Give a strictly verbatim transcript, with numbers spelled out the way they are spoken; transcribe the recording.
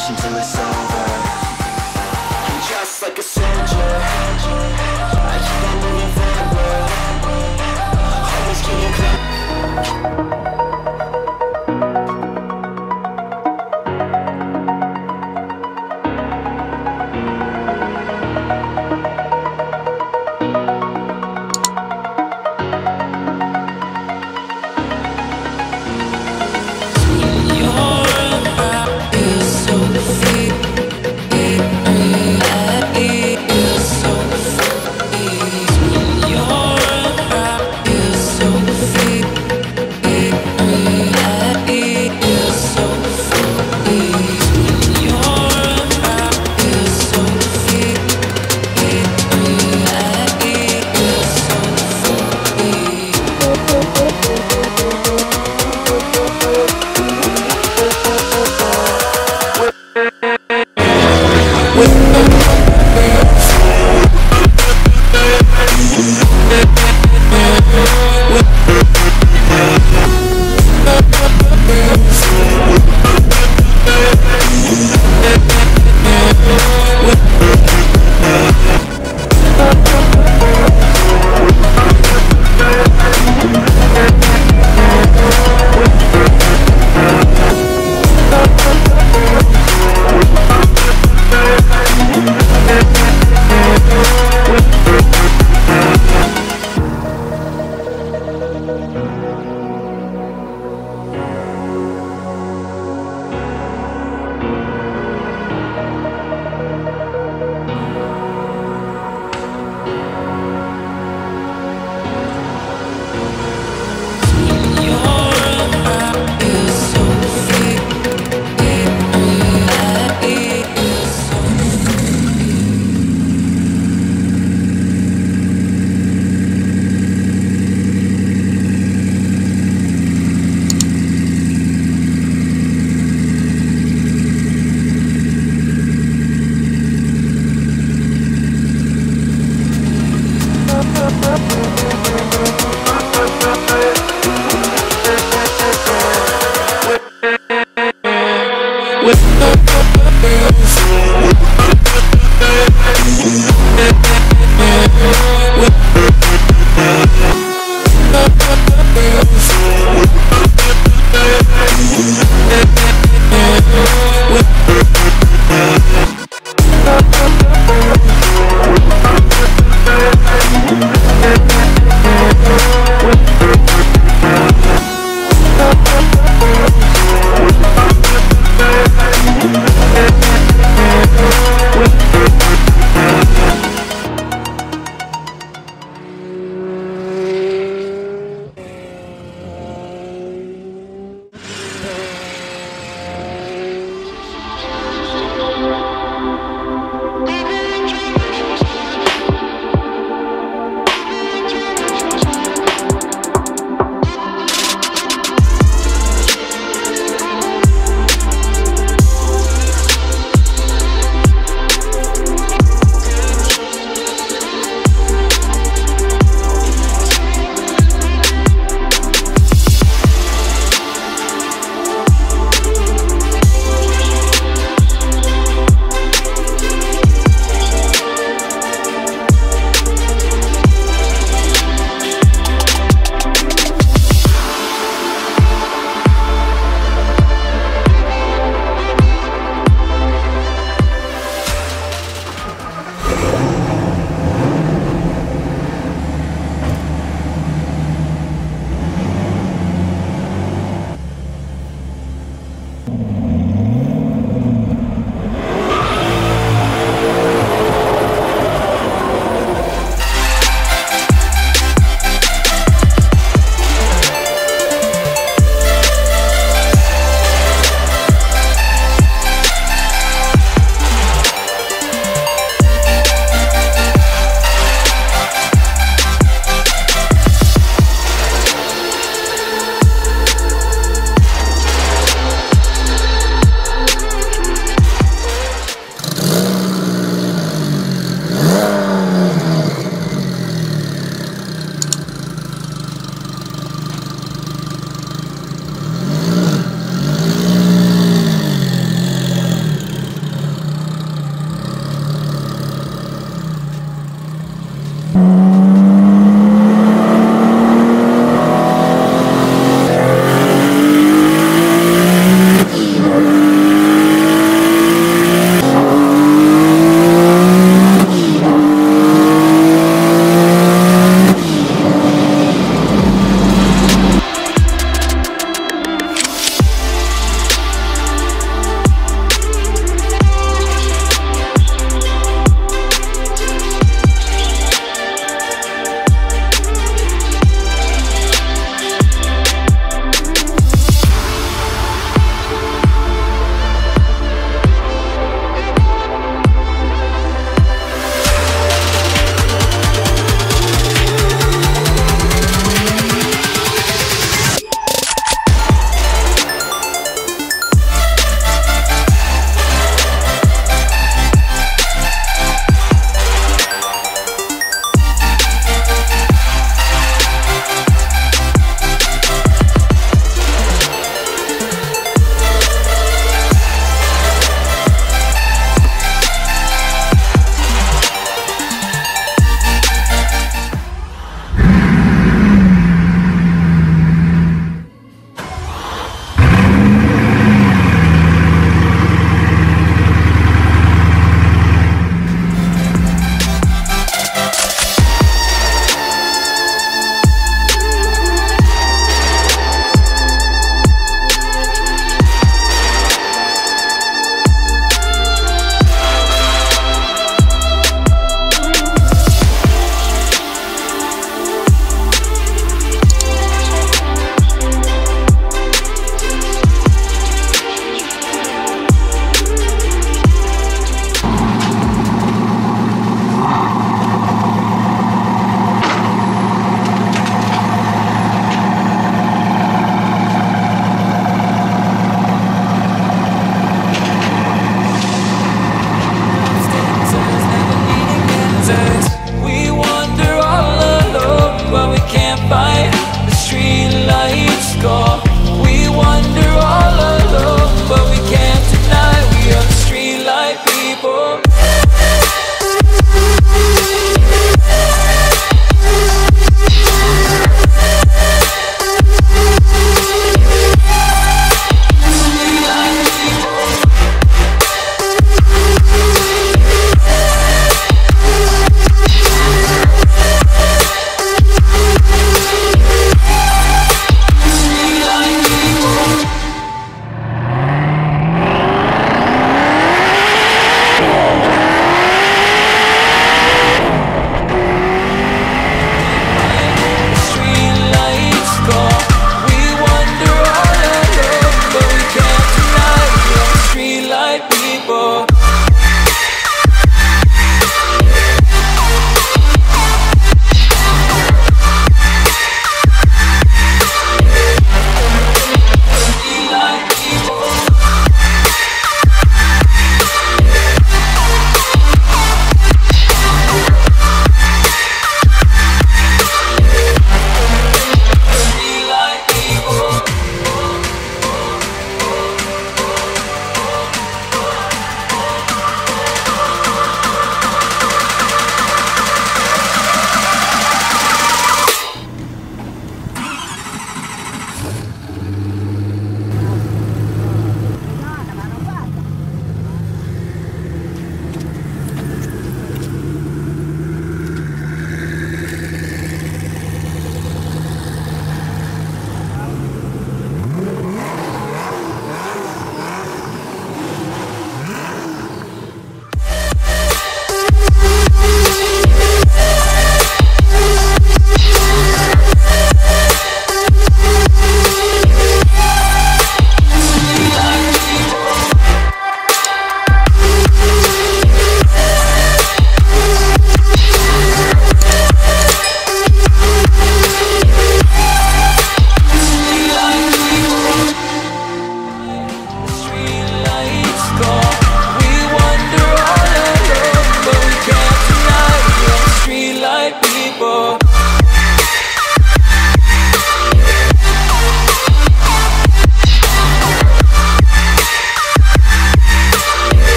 rush until it's over. I'm just like a soldier, I keep on moving forward, always getting close. You